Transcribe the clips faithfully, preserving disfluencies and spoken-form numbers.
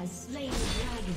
has slain the dragon.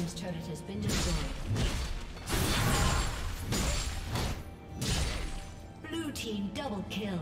This turret has been destroyed. Blue team double kill.